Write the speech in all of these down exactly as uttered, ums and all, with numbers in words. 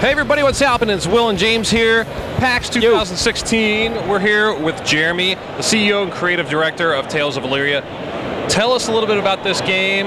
Hey everybody, what's happening? It's Will and James here, PAX two thousand sixteen. Yo. We're here with Jeremy, the C E O and creative director of Tales of Elyria. Tell us a little bit about this game,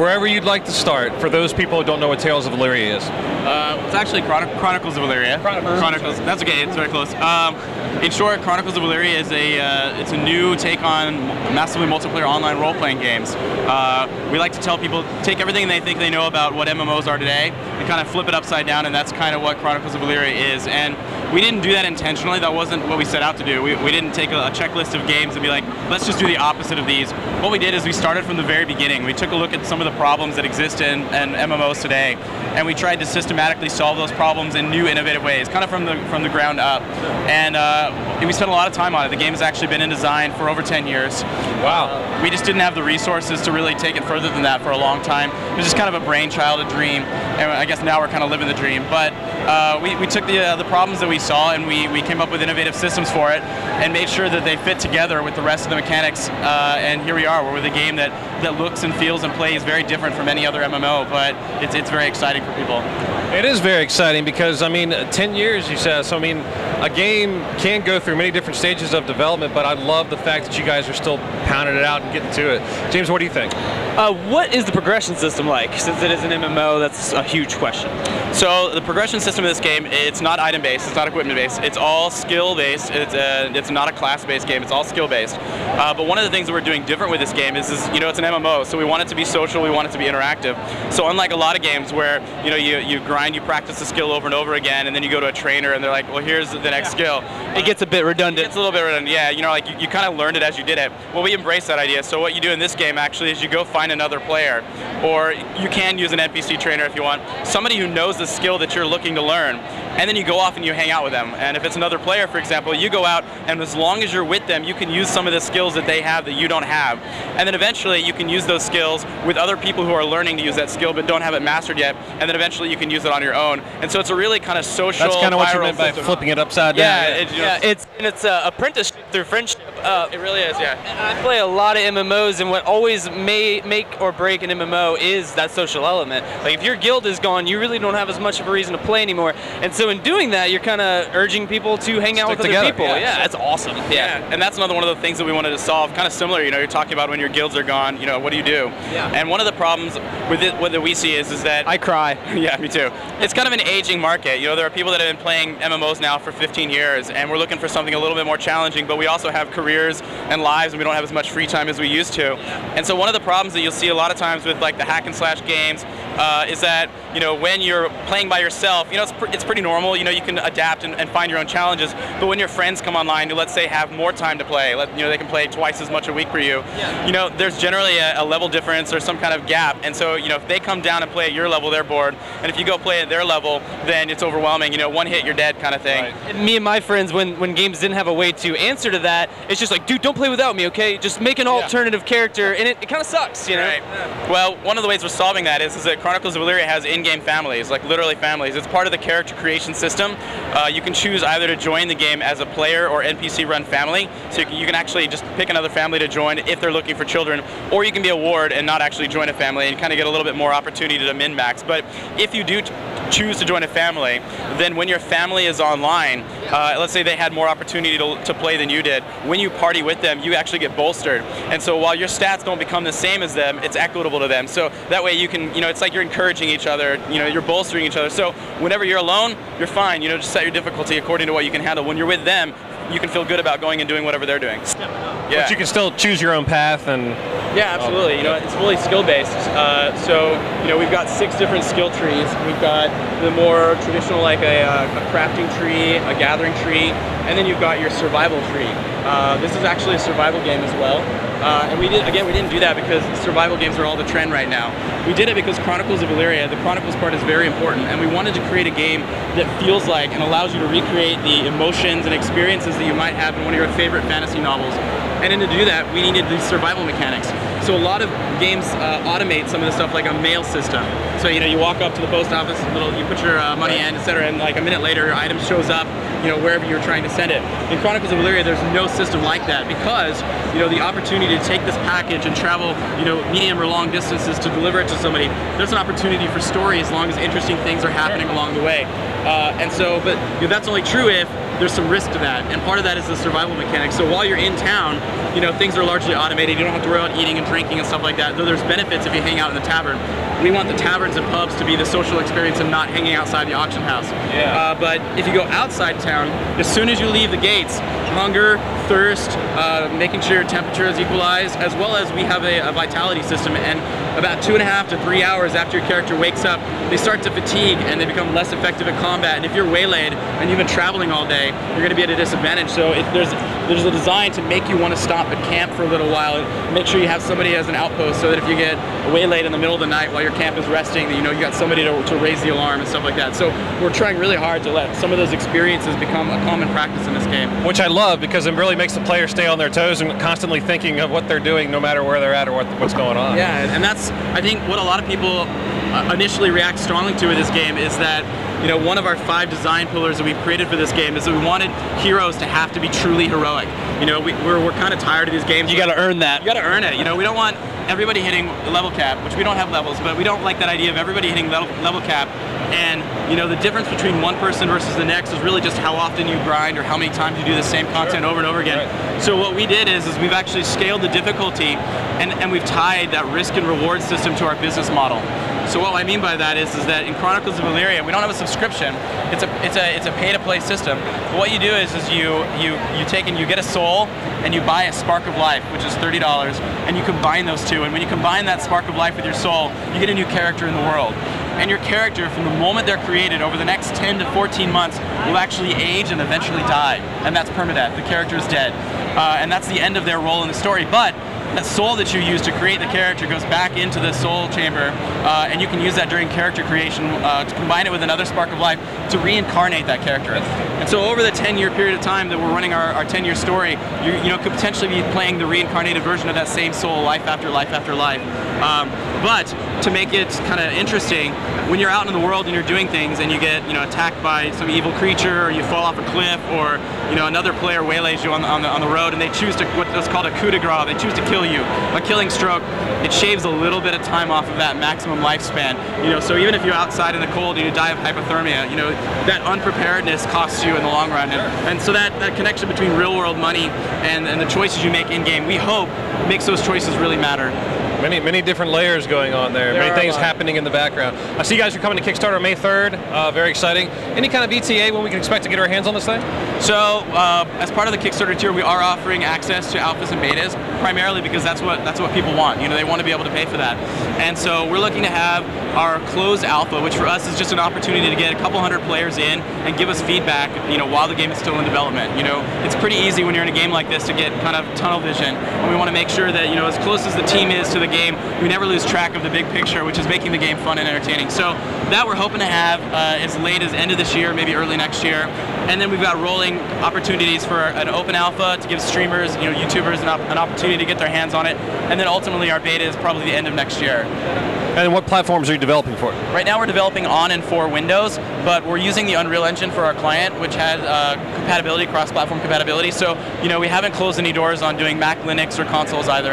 wherever you'd like to start, for those people who don't know what Tales of Elyria is. Uh, it's actually Chron Chronicles of Elyria. Chronicles. Chronicles. That's okay, it's very close. Um, in short, Chronicles of Elyria is a, uh, it's a new take on massively multiplayer online role-playing games. Uh, we like to tell people, take everything they think they know about what M M Os are today, and kind of flip it upside down, and that's kind of what Chronicles of Elyria is. And we didn't do that intentionally, that wasn't what we set out to do. We, we didn't take a, a checklist of games and be like, let's just do the opposite of these. What we did is we started from the very beginning. We took a look at some of the problems that exist in, in M M Os today, and we tried to systematically solve those problems in new, innovative ways, kind of from the from the ground up. And uh, we spent a lot of time on it. The game has actually been in design for over ten years. Wow. We just didn't have the resources to really take it further than that for a long time. It was just kind of a brainchild, a dream, and I guess now we're kind of living the dream. But uh, we, we took the, uh, the problems that we saw, and we, we came up with innovative systems for it, and made sure that they fit together with the rest of the mechanics, uh, and here we are. We're with a game that, that looks and feels and plays very different from any other M M O, but it's, it's very exciting for people. It is very exciting because, I mean, ten years, you said, so I mean, a game can go through many different stages of development, but I love the fact that you guys are still pounding it out and getting to it. James, what do you think? Uh, what is the progression system like? Since it is an M M O, that's a huge question. So the progression system of this game, it's not item-based, it's not equipment-based, it's all skill-based, it's, uh, it's not a class-based game, it's all skill-based. Uh, but one of the things that we're doing different with this game is, is, you know, it's an M M O, so we want it to be social, we want it to be interactive. So unlike a lot of games where, you know, you, you grind, you practice the skill over and over again, and then you go to a trainer and they're like, well, here's the next yeah. skill. It gets a bit redundant. It gets a little bit redundant, yeah, you know, like, you, you kind of learned it as you did it. Well, we embrace that idea, so what you do in this game, actually, is you go find another player, or you can use an N P C trainer if you want, somebody who knows the skill that you're looking to learn, and then you go off and you hang out with them. And if it's another player, for example, you go out, and as long as you're with them, you can use some of the skills that they have that you don't have. And then eventually you can use those skills with other people who are learning to use that skill but don't have it mastered yet, and then eventually you can use it on your own. And so it's a really kind of social, that's kind of what you meant by flipping it upside down. Yeah, it, you know, yeah it's, and it's uh, apprenticeship through friendship. Uh, it really is, yeah. I play a lot of M M Os, and what always may make or break an M M O is that social element. Like, if your guild is gone, you really don't have as much of a reason to play anymore. And so in doing that, you're kind of urging people to hang Stick out with together. other people. Yeah, yeah, that's awesome. Yeah. yeah, and that's another one of the things that we wanted to solve. Kind of similar, you know, you're talking about when your guilds are gone, you know, what do you do? Yeah. And one of the problems with it, what we see is, is that... I cry. Yeah, me too. It's kind of an aging market. You know, there are people that have been playing M M Os now for fifteen years, and we're looking for something a little bit more challenging, but we also have careers and lives, and we don't have as much free time as we used to. And so one of the problems that you'll see a lot of times with, like, the hack and slash games uh, is that, you know, when you're playing by yourself, you know, it's, pr it's pretty normal, you know, you can adapt and, and find your own challenges, but when your friends come online to, let's say, have more time to play, let, you know, they can play twice as much a week for you, yeah. you know, there's generally a, a level difference or some kind of gap, and so, you know, if they come down and play at your level, they're bored, and if you go play at their level, then it's overwhelming, you know, one hit, you're dead kind of thing. Right. And me and my friends, when, when games didn't have a way to answer to that, it's just like, dude, don't play without me, okay? Just make an yeah. alternative character, and it, it kind of sucks, you know? Right. Yeah. Well, one of the ways we're solving that is, is that Chronicles of Elyria has in-game families, like literally families. It's part of the character creation system. Uh, you can choose either to join the game as a player or N P C-run family, so you can, you can actually just pick another family to join if they're looking for children, or you can be a ward and not actually join a family and kind of get a little bit more opportunity to min-max. But if you do choose to join a family, then when your family is online, uh, let's say they had more opportunity to, to play than you did, when you party with them, you actually get bolstered. And so while your stats don't become the same as them, it's equitable to them. So that way you can, you know, it's like you're encouraging each other, you know, you're bolstering each other. So whenever you're alone, you're fine, you know, just set your difficulty according to what you can handle. When you're with them, you can feel good about going and doing whatever they're doing. Yeah. But you can still choose your own path and... Yeah, absolutely. You know, it's fully skill-based. Uh, so, you know, we've got six different skill trees. We've got the more traditional, like a, a crafting tree, a gathering tree, and then you've got your survival tree. Uh, this is actually a survival game as well. Uh, and we did, again, we didn't do that because survival games are all the trend right now. We did it because Chronicles of Elyria, the Chronicles part is very important, and we wanted to create a game that feels like and allows you to recreate the emotions and experiences that you might have in one of your favorite fantasy novels. And then to do that, we needed these survival mechanics. So a lot of games uh, automate some of the stuff, like a mail system. So, you know, you walk up to the post office, little, you put your uh, money in, et cetera, and like a minute later, your item shows up, you know, wherever you're trying to send it. In Chronicles of Elyria, there's no system like that because, you know, the opportunity to take this package and travel, you know, medium or long distances to deliver it to somebody, there's an opportunity for story as long as interesting things are happening along the way. Uh, and so, but you know, that's only true if there's some risk to that, and part of that is the survival mechanic. So while you're in town, you know, things are largely automated. You don't have to worry about eating and drinking and stuff like that, though there's benefits if you hang out in the tavern. We want the taverns and pubs to be the social experience and not hanging outside the auction house. Yeah. Uh, but if you go outside town, as soon as you leave the gates, hunger, thirst, uh, making sure your temperature is equalized, as well as we have a, a vitality system, and about two and a half to three hours after your character wakes up, they start to fatigue and they become less effective at combat. And if you're waylaid and you've been traveling all day, you're going to be at a disadvantage. So if there's there's a design to make you want to stop and camp for a little while, and make sure you have somebody as an outpost so that if you get waylaid in the middle of the night while your camp is resting, that you know you got somebody to, to raise the alarm and stuff like that. So we're trying really hard to let some of those experiences become a common practice in this game. Which I love, because it really makes the player stay on their toes and constantly thinking of what they're doing no matter where they're at or what, what's going on. Yeah, and that's, I think, what a lot of people uh, initially react strongly to with this game is that, you know, one of our five design pillars that we've created for this game is that we wanted heroes to have to be truly heroic. You know, we, we're, we're kind of tired of these games. You gotta earn that. You gotta earn it. You know, we don't want everybody hitting the level cap, which we don't have levels, but we don't like that idea of everybody hitting level, level cap. And, you know, the difference between one person versus the next is really just how often you grind or how many times you do the same content sure. over and over again. Right. So what we did is, is we've actually scaled the difficulty and, and we've tied that risk and reward system to our business model. So what I mean by that is, is that in Chronicles of Elyria, we don't have a subscription. It's a it's a it's a pay-to-play system. But what you do is is you you you take and you get a soul and you buy a spark of life, which is thirty dollars, and you combine those two. And when you combine that spark of life with your soul, you get a new character in the world. And your character, from the moment they're created, over the next ten to fourteen months, will actually age and eventually die. And that's permadeath. The character is dead. Uh, and that's the end of their role in the story. But that soul that you use to create the character goes back into the soul chamber, uh, and you can use that during character creation uh, to combine it with another spark of life to reincarnate that character. And so over the ten-year period of time that we're running our, our ten-year story, you, you know, could potentially be playing the reincarnated version of that same soul life after life after life. Um, but to make it kind of interesting, when you're out in the world and you're doing things and you get, you know, attacked by some evil creature, or you fall off a cliff, or, you know, another player waylays you on the, on the, on the road, and they choose to, what's called a coup de grace, they choose to kill you. A killing stroke, it shaves a little bit of time off of that maximum lifespan. You know, so even if you're outside in the cold and you die of hypothermia, you know, that unpreparedness costs you in the long run. And, and so that, that connection between real world money and, and the choices you make in game, we hope makes those choices really matter. Many, many different layers going on there. There many things happening in the background. I see you guys are coming to Kickstarter on May third. Uh, very exciting. Any kind of E T A when we can expect to get our hands on this thing? So, uh, as part of the Kickstarter tier, we are offering access to alphas and betas, primarily because that's what that's what people want. You know, they want to be able to pay for that. And so we're looking to have our closed alpha, which for us is just an opportunity to get a couple hundred players in and give us feedback. You know, while the game is still in development. You know, it's pretty easy when you're in a game like this to get kind of tunnel vision, and we want to make sure that, you know, as close as the team is to the game, we never lose track of the big picture, which is making the game fun and entertaining. So that we're hoping to have uh, as late as end of this year, maybe early next year. And then we've got rolling opportunities for an open alpha to give streamers, you know, YouTubers an, op an opportunity to get their hands on it. And then ultimately our beta is probably the end of next year. And what platforms are you developing for? Right now we're developing on and for Windows, but we're using the Unreal Engine for our client, which has uh, compatibility, cross-platform compatibility. So, you know, we haven't closed any doors on doing Mac, Linux, or consoles either.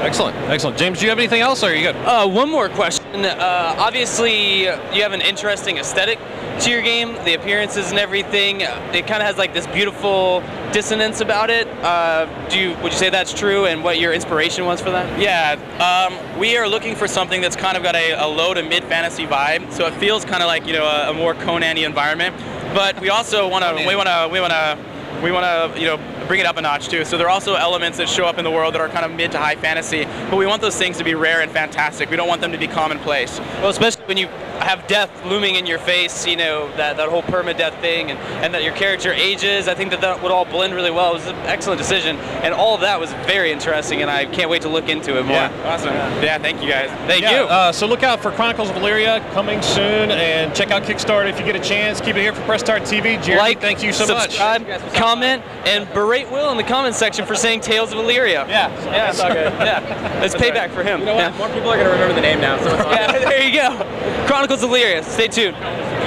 Excellent, excellent. James, do you have anything else, or are you good? Uh, one more question. Uh, obviously, you have an interesting aesthetic to your game, the appearances and everything. It kind of has like this beautiful dissonance about it. Uh, do you, would you say that's true, and what your inspiration was for that? Yeah, um, we are looking for something that's kind of got a, a low to mid fantasy vibe, so it feels kind of like, you know, a, a more Conan-y environment. But we also want to, we want to, we want to, we want to, you know, bring it up a notch too. So there are also elements that show up in the world that are kind of mid to high fantasy, but we want those things to be rare and fantastic. We don't want them to be commonplace. Well, especially when you have death looming in your face, you know, that, that whole permadeath thing, and, and that your character ages, I think that that would all blend really well. It was an excellent decision, and all of that was very interesting, and I can't wait to look into it more. Yeah, awesome. Yeah, thank you guys. Thank yeah, you. Uh, so look out for Chronicles of Elyria coming soon, and check out Kickstarter if you get a chance. Keep it here for Press Start T V. Jeremy, like, thank you so subscribe, much. Comment, and berate Will in the comments section for saying Tales of Elyria. Yeah, yeah, it's all good. Yeah, it's payback right. for him. You know what? Yeah. More people are going to remember the name now. So it's all yeah, good. There you go. Chronicles of Elyria. Stay tuned.